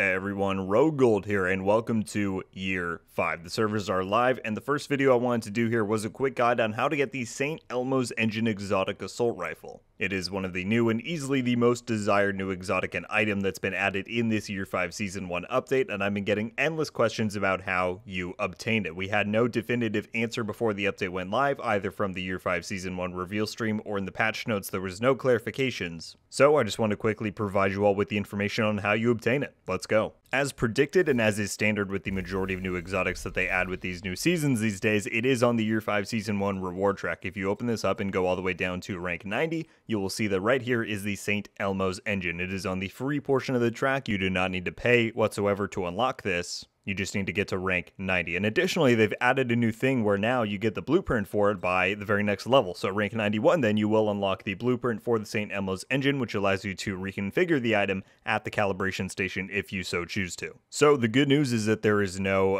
Hey everyone, Rogue Gold here and welcome to year 5. The servers are live and the first video I wanted to do here was a quick guide on how to get the St. Elmo's Engine exotic assault rifle. It is one of the new and easily the most desired new exotic and item that's been added in this year 5 season 1 update, and I've been getting endless questions about how you obtained it. We had no definitive answer before the update went live, either from the year 5 season 1 reveal stream or in the patch notes. There was no clarifications, so I just want to quickly provide you all with the information on how you obtain it. Let's go. As predicted and as is standard with the majority of new exotics that they add with these new seasons these days, it is on the year 5 season 1 reward track. If you open this up and go all the way down to rank 90, you will see that right here is the St. Elmo's Engine. It is on the free portion of the track. You do not need to pay whatsoever to unlock this. You just need to get to rank 90. And additionally, they've added a new thing where now you get the blueprint for it by the very next level. So rank 91, then you will unlock the blueprint for the St. Elmo's Engine, which allows you to reconfigure the item at the calibration station if you so choose to. So the good news is that there is no,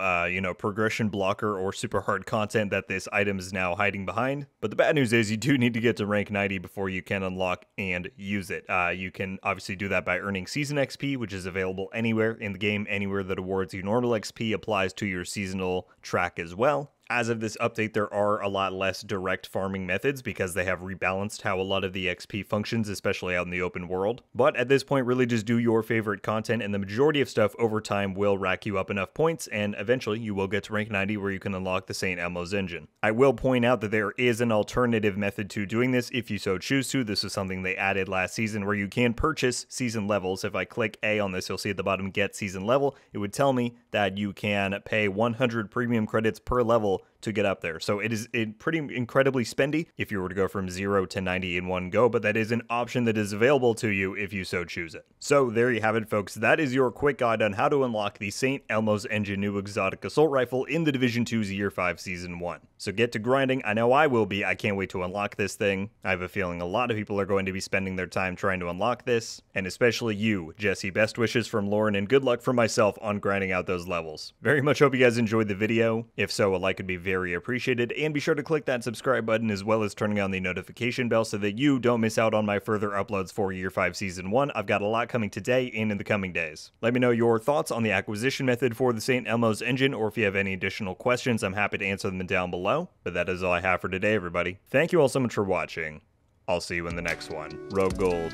progression blocker or super hard content that this item is now hiding behind. But the bad news is you do need to get to rank 90 before you can unlock and use it. You can obviously do that by earning season XP, which is available anywhere in the game, anywhere that awards you normal XP applies to your seasonal track as well. As of this update, there are a lot less direct farming methods because they have rebalanced how a lot of the XP functions, especially out in the open world. But at this point, really just do your favorite content, and the majority of stuff over time will rack you up enough points, and eventually you will get to rank 90 where you can unlock the St. Elmo's Engine. I will point out that there is an alternative method to doing this if you so choose to. This is something they added last season where you can purchase season levels. If I click A on this, you'll see at the bottom, get season level. It would tell me that you can pay 100 premium credits per level to get up there. So it is pretty incredibly spendy if you were to go from 0 to 90 in one go, but that is an option that is available to you if you so choose it. So there you have it, folks. That is your quick guide on how to unlock the St. Elmo's Engine new exotic assault rifle in the Division 2's Year 5 Season 1. So get to grinding. I know I will be. I can't wait to unlock this thing. I have a feeling a lot of people are going to be spending their time trying to unlock this, and especially you, Jesse. Best wishes from Lauren and good luck for myself on grinding out those levels. Very much hope you guys enjoyed the video. If so, a like would be very appreciated, and be sure to click that subscribe button as well as turning on the notification bell so that you don't miss out on my further uploads for Year 5 Season 1. I've got a lot coming today and in the coming days. Let me know your thoughts on the acquisition method for the St. Elmo's Engine, or if you have any additional questions, I'm happy to answer them down below. But that is all I have for today, everybody. Thank you all so much for watching. I'll see you in the next one. Rogue Gold.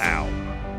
Ow.